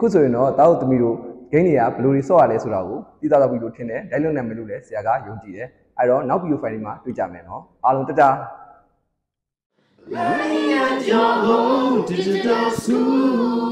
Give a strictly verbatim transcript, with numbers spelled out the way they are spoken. Kuso ino tahu tu miru, kini ya peluru so ada surau, kita dah video tene, dah lama melu le, siaga yunti le, ayo, nak video file mana tu jamin ho, alun terja.